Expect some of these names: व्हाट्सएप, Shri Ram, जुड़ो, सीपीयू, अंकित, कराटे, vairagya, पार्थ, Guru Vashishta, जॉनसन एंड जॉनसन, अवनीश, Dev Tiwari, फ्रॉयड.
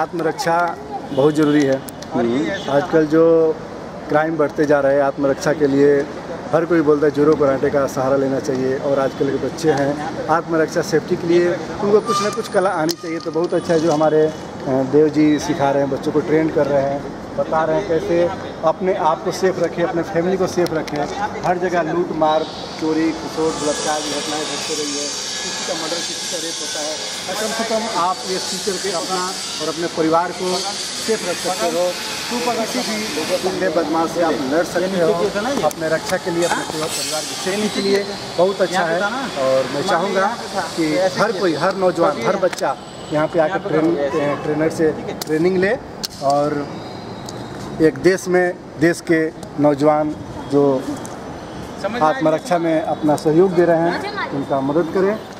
आत्मरक्षा बहुत ज़रूरी है। आजकल जो क्राइम बढ़ते जा रहे हैं, आत्मरक्षा के लिए हर कोई बोलता है जुड़ो कराटे का सहारा लेना चाहिए। और आजकल के बच्चे हैं, आत्मरक्षा सेफ्टी के लिए उनको कुछ ना कुछ कला आनी चाहिए। तो बहुत अच्छा है जो हमारे देव जी सिखा रहे हैं, बच्चों को ट्रेन कर रहे हैं, बता रहे हैं कैसे अपने आप को सेफ रखें, अपने फैमिली को सेफ रखें। हर जगह लूट मार, चोरी, खुसोट, बलात्कार की घटनाएँ घटती रही है, किसी का मर्डर, किसी का रेप होता है। कम से कम आप ये सीख करके अपना और अपने परिवार को सेफ रख सकते हो। किसी भी बदमाश से आप लड़ सकते हो। अपने रक्षा के लिए, अपने परिवार की सेफ्टी के लिए बहुत अच्छा है। और मैं चाहूँगा कि हर कोई, हर नौजवान, हर बच्चा यहाँ पे आकर ट्रेनर से ट्रेनिंग ले और एक देश में देश के नौजवान जो आत्मरक्षा में अपना सहयोग दे रहे हैं उनका मदद करें।